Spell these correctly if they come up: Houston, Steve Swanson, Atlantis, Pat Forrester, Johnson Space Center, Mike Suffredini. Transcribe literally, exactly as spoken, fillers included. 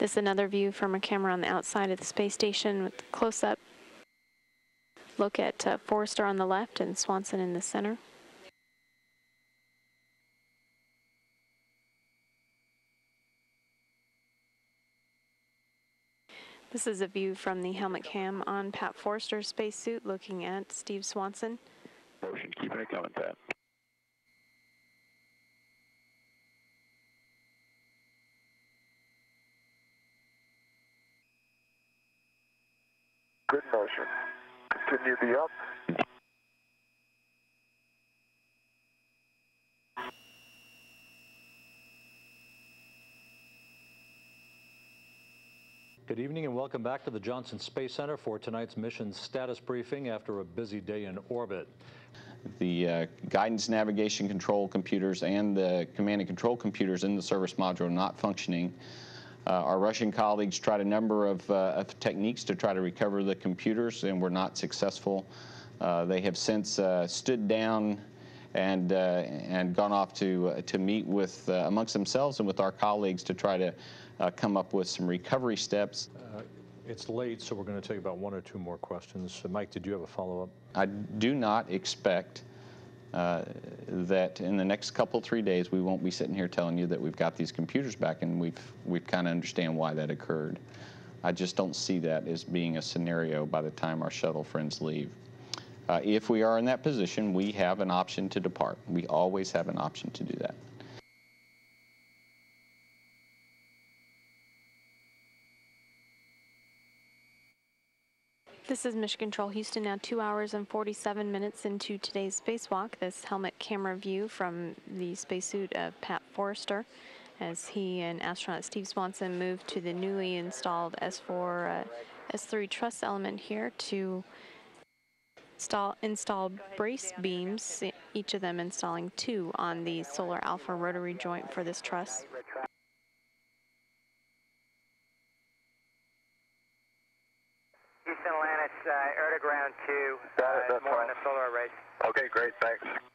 This is another view from a camera on the outside of the space station with close-up look at uh, Forrester on the left and Swanson in the center. This is a view from the helmet cam on Pat Forrester's spacesuit looking at Steve Swanson. Motion, keep it coming, Pat. Good motion. Continue the up. Good evening and welcome back to the Johnson Space Center for tonight's mission status briefing after a busy day in orbit. The uh, guidance navigation control computers and the command and control computers in the service module are not functioning. Uh, our Russian colleagues tried a number of, uh, of techniques to try to recover the computers and were not successful. Uh, they have since uh, stood down and, uh, and gone off to, uh, to meet with, uh, amongst themselves and with our colleagues to try to Uh, come up with some recovery steps. Uh, it's late, so we're going to take about one or two more questions. Uh, Mike, did you have a follow-up? I do not expect uh, that in the next couple, three days, we won't be sitting here telling you that we've got these computers back and we've, we've kind of understand why that occurred. I just don't see that as being a scenario by the time our shuttle friends leave. Uh, if we are in that position, we have an option to depart. We always have an option to do that. This is Mission Control Houston, now two hours and forty-seven minutes into today's spacewalk. This helmet camera view from the spacesuit of Pat Forrester as he and astronaut Steve Swanson moved to the newly installed S four, uh, S three truss element here to install, install brace beams, each of them installing two on the solar alpha rotary joint for this truss. Eastern Atlantis, uh, air to ground two, uh, that, that's more on the solar array. Okay, great, thanks.